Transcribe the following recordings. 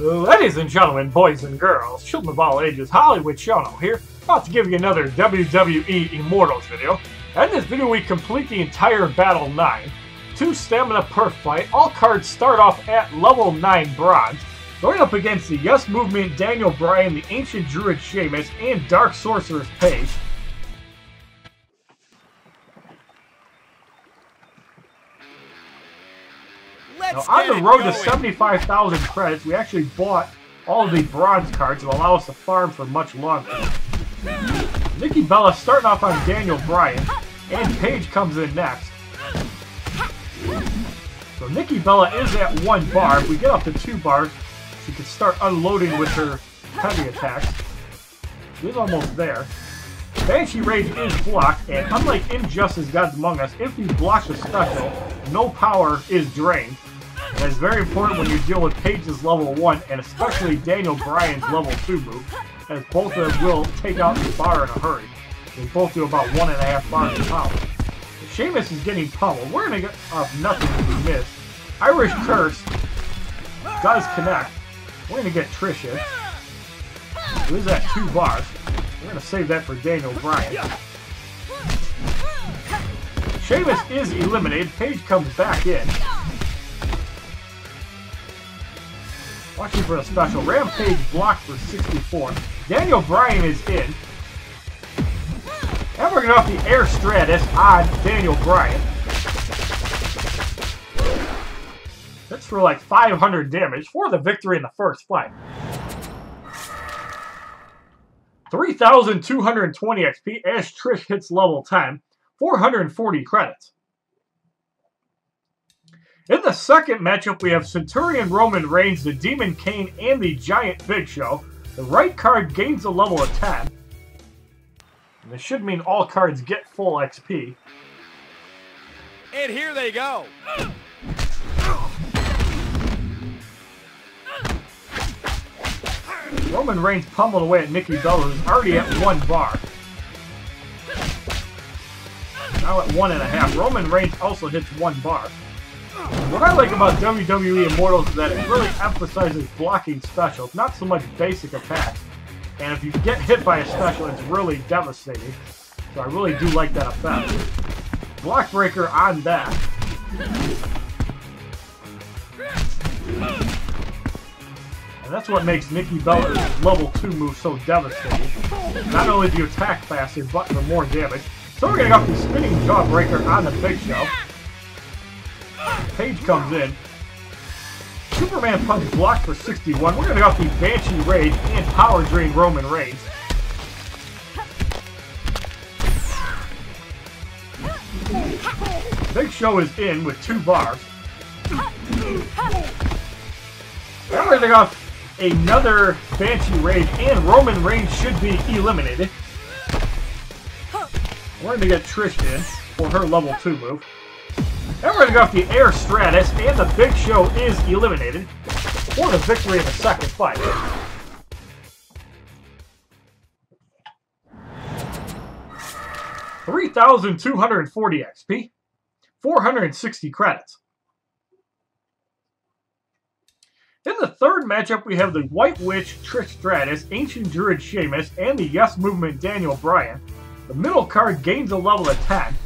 Ladies and gentlemen, boys and girls, children of all ages, Hollywood Shono here, about to give you another WWE Immortals video. And in this video we complete the entire Battle 9, 2 Stamina per fight, all cards start off at level 9 bronze, going up against the Yes Movement, Daniel Bryan, the Ancient Druid Sheamus, and Dark Sorceress Paige. Now, on the road to 75,000 credits, we actually bought all of the bronze cards to allow us to farm for much longer. Nikki Bella starting off on Daniel Bryan, and Paige comes in next. So Nikki Bella is at 1 bar. If we get up to 2 bars, she can start unloading with her heavy attacks. She's almost there. Banshee Rage is blocked, and unlike Injustice Gods Among Us, if you block a special, no power is drained. And it's very important when you deal with Paige's level 1 and especially Daniel Bryan's level 2 move, as both of them will take out the bar in a hurry. They both do about 1.5 bars of power. Sheamus is getting pummeled. We're going to get off nothing if we miss. Irish Curse does connect. We're going to get Trisha. Who is that 2 bars? We're going to save that for Daniel Bryan. Sheamus is eliminated. Paige comes back in. Watching for a special. Rampage blocked for 64. Daniel Bryan is in. And we're going to off the Air Stratus on Daniel Bryan. That's for like 500 damage for the victory in the first fight. 3,220 XP as Trish hits level 10. 440 credits. In the second matchup, we have Centurion Roman Reigns, the Demon Kane, and the Giant Big Show. The right card gains a level of 10. And this should mean all cards get full XP. And here they go. Roman Reigns pummeled away at Nikki Bella, who's already at 1 bar. Now at 1.5. Roman Reigns also hits 1 bar. What I like about WWE Immortals is that it really emphasizes blocking specials, not so much basic attacks. And if you get hit by a special, it's really devastating. So I really do like that effect. Block breaker on that. And that's what makes Nikki Bella's level 2 move so devastating. Not only do you attack faster, but for more damage. So we're going to go for Spinning Jawbreaker on the Big Show. Paige comes in. Superman Punch blocked for 61. We're going to go for the Banshee Rage and Power Drain Roman Reigns. Big Show is in with 2 bars. Now we're going to go for another Banshee Rage, and Roman Reigns should be eliminated. We're going to get Trish in for her level 2 move. And we're going to go off the Air Stratus, and the Big Show is eliminated for the victory in the second fight. $3,240 XP, 460 credits. In the third matchup, we have the White Witch Trish Stratus, Ancient Druid Sheamus, and the Yes Movement Daniel Bryan. The middle card gains a level of 10.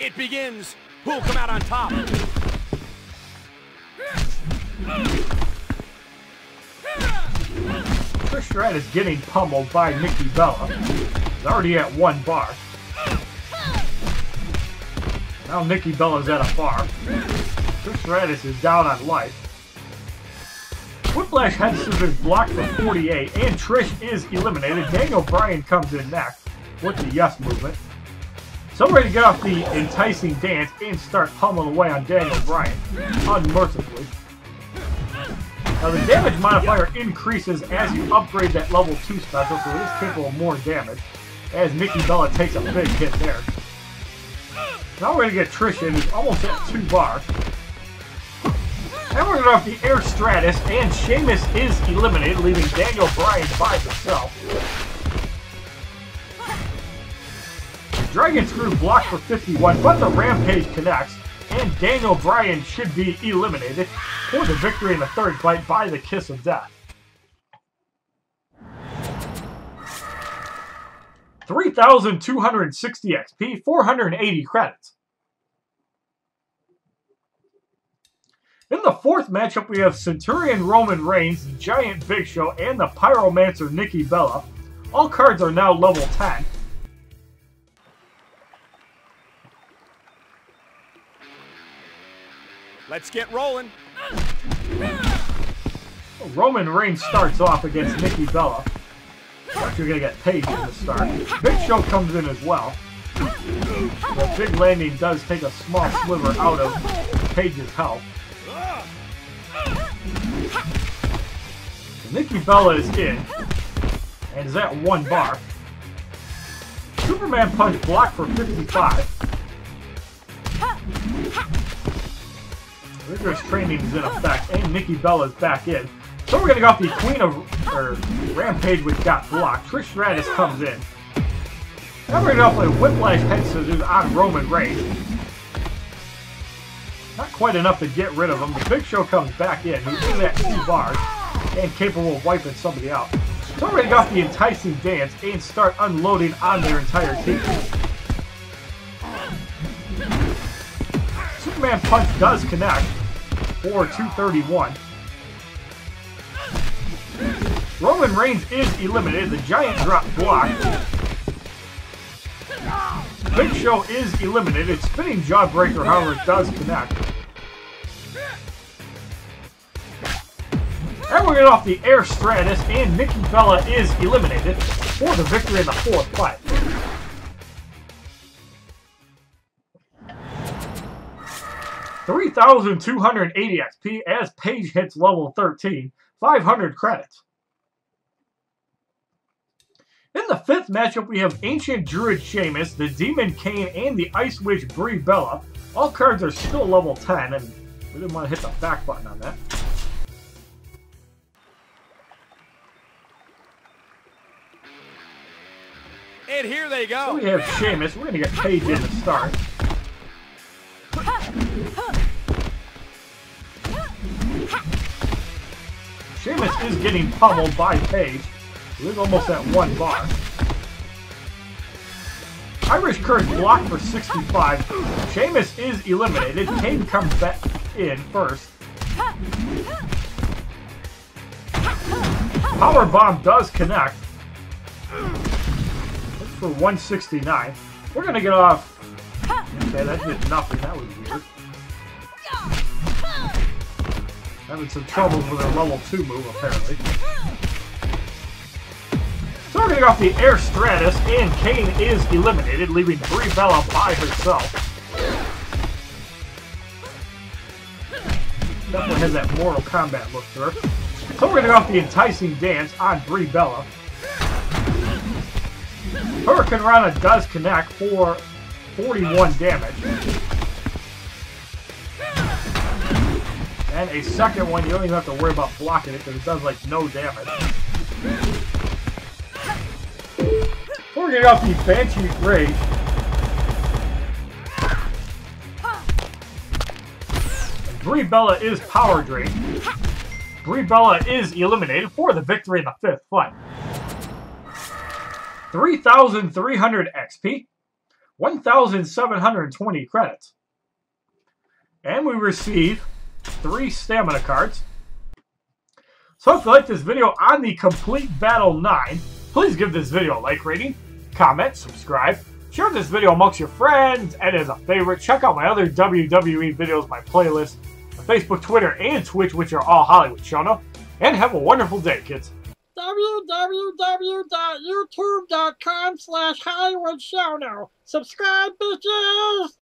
It begins. Who'll come out on top? Trish Stratus is getting pummeled by Nikki Bella. She's already at 1 bar. Now Nikki Bella's at a bar. Trish Stratus is down on life. Whiplash Headscissors blocked for 48, and Trish is eliminated. Daniel Bryan comes in next with the Yes Movement. So we're going to get off the Enticing Dance and start pummeling away on Daniel Bryan, unmercifully. Now the damage modifier increases as you upgrade that level 2 special, so it is capable of more damage, as Nikki Bella takes a big hit there. Now we're going to get Trish in, who's almost at 2 bars. And we're going to go off the Air Stratus, and Sheamus is eliminated, leaving Daniel Bryan by himself. Dragon Screw blocked for 51, but the Rampage connects, and Daniel Bryan should be eliminated for the victory in the third fight by the Kiss of Death. 3,260 XP, 480 credits. In the fourth matchup, we have Centurion Roman Reigns, Giant Big Show, and the Pyromancer Nikki Bella. All cards are now level 10. Let's get rolling. Roman Reigns starts off against Nikki Bella. You're going to get Paige in the start. Big Show comes in as well. The big landing does take a small sliver out of Paige's health. Nikki Bella is in, and is at 1 bar. Superman Punch blocked for 55. Vigorous training is in effect, and Nikki Bella's back in. So we're going to go off the Rampage, which got blocked. Trish Stratus comes in. Now we're going to go play Whiplash Headscissors on Roman Reigns. Not quite enough to get rid of him. The Big Show comes back in, who is at 2 bars. And capable of wiping somebody out. So we're going to go off the Enticing Dance and start unloading on their entire team. Superman Punch does connect for 231. Roman Reigns is eliminated. The Giant Drop blocked. Big Show is eliminated. Spinning Jawbreaker, however, does connect. And we're going off the Air Stratus, and Nikki Bella is eliminated for the victory in the fourth fight. 3,280 XP as Paige hits level 13, 500 credits. In the fifth matchup, we have Ancient Druid Sheamus, the Demon Kane, and the Ice Witch Brie Bella. All cards are still level 10, and we didn't want to hit the back button on that. And here they go. So we have Sheamus. We're going to get Paige in to start. Sheamus is getting pummeled by Paige. He's almost at 1 bar. Irish Curse blocked for 65. Sheamus is eliminated. Kane comes back in first. Powerbomb does connect. For 169. We're going to get off. Okay, that did nothing. That was weird. Having some trouble with their level 2 move, apparently. So we're going to get off the Air Stratus, and Kane is eliminated, leaving Brie Bella by herself. Definitely has that Mortal Kombat look to her. So we're going to get off the Enticing Dance on Brie Bella. Hurricane Rana does connect for 41 damage. And a second one, you don't even have to worry about blocking it because it does like no damage. We're going to get off the Banshee Rage. Brie Bella is power drained. Brie Bella is eliminated for the victory in the fifth fight. 3,300 XP, 1,720 credits. And we receive 3 stamina cards. So if you like this video on the Complete Battle 9, please give this video a like rating, comment, subscribe, share this video amongst your friends, and as a favorite, check out my other WWE videos, my playlist, on Facebook, Twitter, and Twitch, which are all Hollywood Shono. And have a wonderful day, kids. www.youtube.com/HollywoodShono. Subscribe, bitches!